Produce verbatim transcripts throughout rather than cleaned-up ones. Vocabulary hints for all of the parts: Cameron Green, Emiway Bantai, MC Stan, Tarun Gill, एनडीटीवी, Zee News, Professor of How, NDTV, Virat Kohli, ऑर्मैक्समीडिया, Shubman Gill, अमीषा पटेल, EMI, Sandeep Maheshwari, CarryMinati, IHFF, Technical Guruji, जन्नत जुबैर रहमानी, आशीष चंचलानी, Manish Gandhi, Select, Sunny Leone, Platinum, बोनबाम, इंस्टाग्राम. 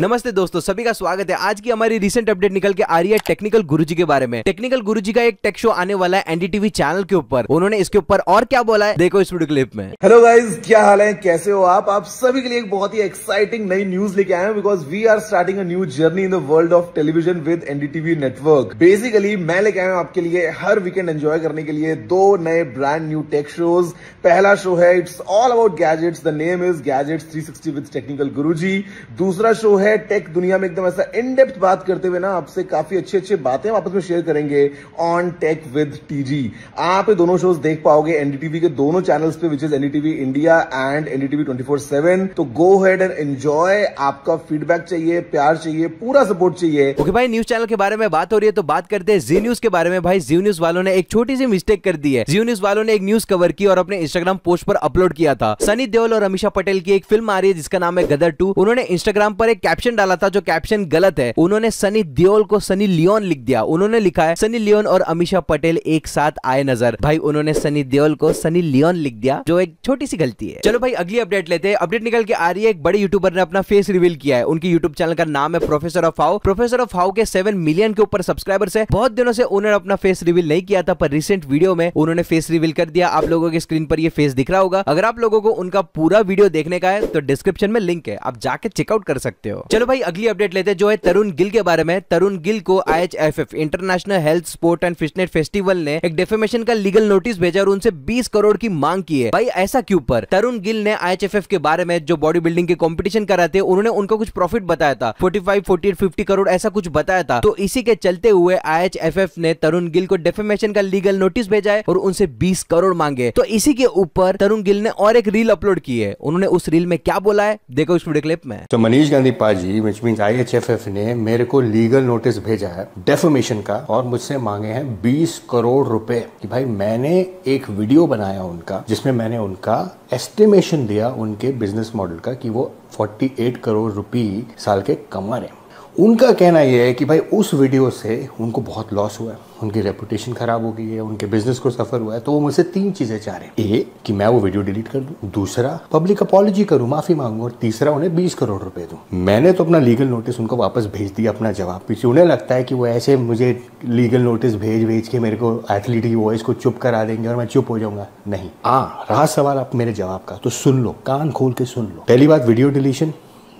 नमस्ते दोस्तों, सभी का स्वागत है। आज की हमारी रिसेंट अपडेट निकल के आ रही है टेक्निकल गुरुजी के बारे में। टेक्निकल गुरुजी का एक टेक शो आने वाला है एनडीटीवी चैनल के ऊपर। उन्होंने इसके ऊपर और क्या बोला है, देखो इस वीडियो क्लिप में। हेलो गाइस, क्या हाल है, कैसे हो आप? आप सभी के लिए एक बहुत ही एक्साइटिंग नई न्यूज लेके आए हैं, because we are starting a new journey in the world of television with एनडीटीवी network. Basically मैं लेके आया हूँ आपके लिए हर वीकेंड एंजॉय करने के लिए दो नए ब्रांड न्यू टेक शोज। पहला शो है it's all about gadgets, the name is gadgets three sixty with technical Guruji. दूसरा शो है टेक दुनिया में एकदम ऐसा इन डेप्थ बात करते हुए ना, आपसे काफी अच्छी अच्छी बातें आपस में शेयर करेंगे ऑन टेक विद टीजी। आप दोनों शोज देख पाओगे एनडीटीवी के दोनों चैनल्स पे, which is एनडीटीवी India and एनडीटीवी twenty four seven. तो गो हेड एंड एंजॉय। आपका फीडबैक चाहिए, प्यार चाहिए, पूरा सपोर्ट चाहिए। ओके okay, भाई न्यूज चैनल के बारे में बात हो रही है तो बात करते हैं जी न्यूज के बारे में। भाई जी न्यूज वालों ने एक छोटी सी मिस्टेक कर दी है। जी न्यूज वालों ने एक न्यूज कवर की और अपने इंस्टाग्राम पोस्ट पर अपलोड किया था। सनी देओल और अमीषा पटेल की एक फिल्म आ रही है जिसका नाम है गदर टू। उन्होंने इंस्टाग्राम पर एक कैप्शन डाला था जो कैप्शन गलत है। उन्होंने सनी देओल को सनी लियोन लिख दिया। उन्होंने लिखा है सनी लियोन और अमीषा पटेल एक साथ आए नजर। भाई उन्होंने सनी देओल को सनी लियोन लिख दिया, जो एक छोटी सी गलती है। चलो भाई अगली अपडेट लेते हैं। अपडेट निकल के आ रही है, एक बड़े यूट्यूबर ने अपना फेस रिवील किया है। उनकी यूट्यूब चैनल का नाम है professor of how. Professor of how के सेवन मिलियन के ऊपर सब्सक्राइबर्स है। बहुत दिनों से उन्होंने अपना फेस रिवील नहीं किया था, पर रिसेंट वीडियो में उन्होंने फेस रिवील कर दिया। आप लोगों के स्क्रीन पर यह फेस दिख रहा होगा। अगर आप लोगों को उनका पूरा वीडियो देखने का है तो डिस्क्रिप्शन में लिंक है, आप जाके चेकआउट कर सकते हो। चलो भाई अगली अपडेट लेते हैं जो है तरुण गिल के बारे में। तरुण गिल को I H F F international health sport and fitness festival ने एक डेफेमेशन का लीगल नोटिस भेजा और उनसे बीस करोड़ की मांग की है। भाई ऐसा क्यों? पर तरुण गिल ने आई एच एफ एफ के बारे में जो बॉडी बिल्डिंग के कंपटीशन कराते हैं, उन्होंने उनको कुछ प्रॉफिट बताया था, पैंतालीस, अड़तालीस, पचास करोड़ ऐसा कुछ बताया था। तो इसी के चलते हुए आई एच एफ एफ ने तरुण गिल को डेफेमेशन का लीगल नोटिस भेजा है और उनसे बीस करोड़ मांगे। तो इसी के ऊपर तरुण गिल ने और एक रील अपलोड की है। उन्होंने उस रील में क्या बोला है, देखो इस वीडियो क्लिप में। तो मनीष गांधी पाजी which means I H F F ने मेरे को लीगल नोटिस भेजा है डेफेमेशन का और मुझसे मांगे हैं बीस करोड़ रुपए। कि भाई मैंने एक वीडियो बनाया उनका, जिसमें मैंने उनका एस्टिमेशन दिया उनके बिजनेस मॉडल का कि वो अड़तालीस करोड़ रुपए साल के कमा रहे हैं। उनका कहना यह है कि भाई उस वीडियो से उनको बहुत लॉस हुआ है, उनकी रेपुटेशन खराब हो गई है, उनके बिजनेस को सफर हुआ है। तो वो मुझसे तीन चीजें चाह रहे हैं, ए कि मैं वो वीडियो डिलीट कर दूं, दूसरा पब्लिक अपॉलॉजी करूं, माफी मांगूं, और तीसरा उन्हें बीस करोड़ रुपए दूं। मैंने तो अपना लीगल नोटिस उनको वापस भेज दिया, अपना जवाब। पीछे उन्हें लगता है कि वो ऐसे मुझे लीगल नोटिस भेज भेज के मेरे को एथलीटी वॉइस को चुप करा देंगे और मैं चुप हो जाऊंगा। नहीं आ रहा सवाल आप मेरे जवाब का, तो सुन लो, कान खोल के सुन लो। पहली बात, वीडियो डिलीशन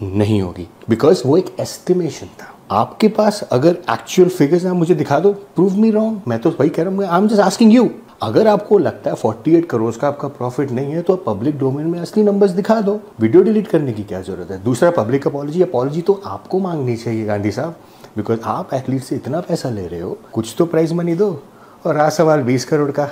नहीं होगी, बिकॉज वो एक एस्टिमेशन था। आपके पास अगर एक्चुअल फिगर्स आप मुझे दिखा दो, प्रूव मी रॉन्ग। मैं तो वही कह रहा हूँ, I am just asking you. अगर आपको लगता है अड़तालीस करोड़ का आपका प्रॉफिट नहीं है तो आप पब्लिक डोमेन में असली नंबर्स दिखा दो, वीडियो डिलीट करने की क्या जरूरत है। दूसरा, पब्लिक अपॉलॉजी अपॉलॉजी तो आपको मांगनी चाहिए गांधी साहब, बिकॉज आप एथलीट से इतना पैसा ले रहे हो, कुछ तो प्राइज मनी दो। और आज सवाल बीस करोड़ का,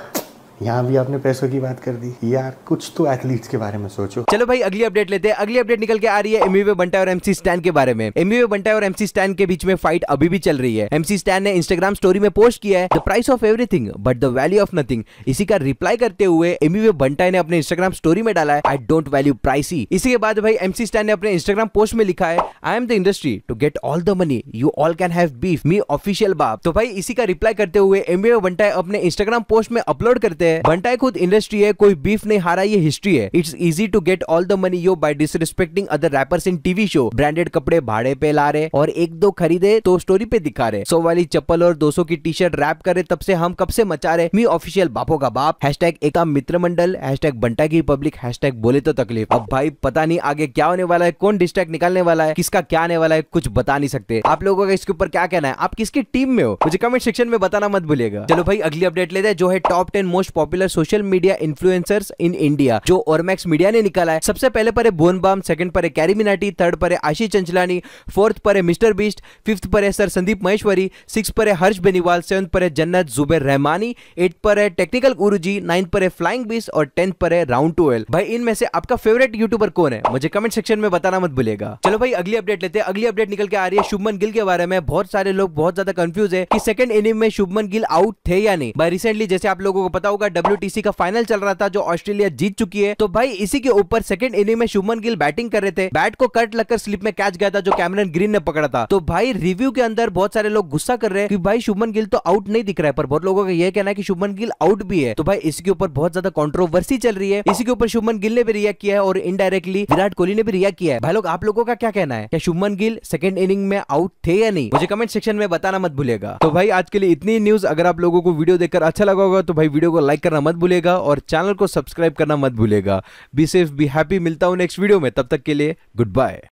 यहाँ भी आपने पैसों की बात कर दी यार, कुछ तो एथलीट्स के बारे में सोचो। चलो भाई अगली अपडेट लेते हैं। अगली अपडेट निकल के आ रही है एमिवे बंटाई और एमसी स्टैन के बारे में। एमिवे बंटाई और एमसी स्टैन के बीच में फाइट अभी भी चल रही है। एमसी स्टैन ने इंस्टाग्राम स्टोरी में पोस्ट किया है the price of everything but the value of nothing. इसी का रिप्लाई करते हुए एमिवे बंटाई ने अपने इंस्टाग्राम स्टोरी में डाला है आई डोंट वैल्यू प्राइसी। इसी के बाद भाई एमसी स्टैन ने अपने इंस्टाग्राम पोस्ट में लिखा है I am the industry to get all the money, you all can have beef, me official बाप। तो भाई इसी का रिप्लाई करते हुए एमिवे बंटाई अपने इंस्टाग्राम पोस्ट में अपलोड करते हैं बंटाई खुद इंडस्ट्री है, कोई बीफ नहीं हारा, ये हिस्ट्री है। It's easy to get all the money yo by disrespecting other rappers in TV show. Branded कपड़े भाड़े पे ला रहे और एक दो खरीदे तो स्टोरी पे दिखा रहे, सौ वाली चप्पल और दो सौ की टी शर्ट रैप करे तब से हम कब से मचा रहे, मी ऑफिशियल बापों का बाप, हैशटैग एका मित्र मंडल, हैशटैग बंटा की पब्लिक, हैशटैग बोले तो तकलीफ। अब भाई पता नहीं आगे क्या होने वाला है, कौन डिस्ट्रैक्ट निकालने वाला है, किसका क्या आने वाला है, कुछ बता नहीं सकते। आप लोगों का इसके ऊपर क्या कहना है, आप किसकी टीम में हो, मुझे कमेंट सेक्शन में बताना मत भूलिएगा। चलो भाई अगली अपडेट लेते हैं जो है top ten most popular social media influencers in India, जो ऑर्मैक्समीडिया ने निकाला है। सबसे पहले पर है बोनबाम, सेकंड पर है कैरीमिनाटी, थर्ड पर है आशीष चंचलानी, फोर्थ पर है मिस्टर बीस्ट, फिफ्थ पर है सर संदीप महेश्वरी, सिक्स्थ पर है हर्ष बेनीवाल, सेवंथ पर है जन्नत जुबैर रहमानी, एट पर है टेक्निकल गुरुजी, नाइन्थ पर है फ्लाइंग बीस्ट और टेंथ पर है राउंड टू हेल। भाई इनमें से आपका फेवरेट यूट्यूबर कौन है, मुझे कमेंट सेक्शन में बताना मत भूलेगा। चलो भाई अगली अपडेट लेते हैं। अगली अपडेट निकल के आ रही है शुभमन गिल के बारे में। बहुत सारे लोग बहुत ज्यादा कंफ्यूज है कि सेकंड इनिंग में शुभमन गिल आउट थे या नहीं। भाई रिसेंटली जैसे आप लोगों को पता होगा का डब्ल्यूटीसी का फाइनल चल रहा था जो ऑस्ट्रेलिया जीत चुकी है। तो भाई इसी के ऊपर सेकंड इनिंग में शुभमन गिल बैटिंग कर रहे थे, बैट को कट लगकर स्लिप में कैच गया था जो कैमरन ग्रीन ने पकड़ा था। तो भाई रिव्यू के अंदर बहुत सारे लोग गुस्सा कर रहे हैं कि भाई शुभमन गिल तो आउट नहीं दिख रहा है, पर बहुत लोगों का यह कहना है कि शुभमन गिल आउट भी है। तो भाई इसके ऊपर बहुत ज्यादा कंट्रोवर्सी चल रही है, इसी के ऊपर शुभमन गिल ने भी रिएक्ट किया है और इनडायरेक्टली विराट कोहली ने भी रिएक्ट किया है। भाई लोग आप लोगों का क्या कहना है, क्या शुभमन गिल सेकंड इनिंग में आउट थे या नहीं, मुझे कमेंट सेक्शन में बताना मत भूलेगा। तो भाई आज के लिए इतनी न्यूज, अगर आप लोगों को वीडियो देखकर अच्छा लगा होगा तो भाई वीडियो को लाइक करना मत भूलेगा और चैनल को सब्सक्राइब करना मत भूलेगा। बी सेफ बी हैप्पी, मिलता हूँ नेक्स्ट वीडियो में, तब तक के लिए गुड बाय।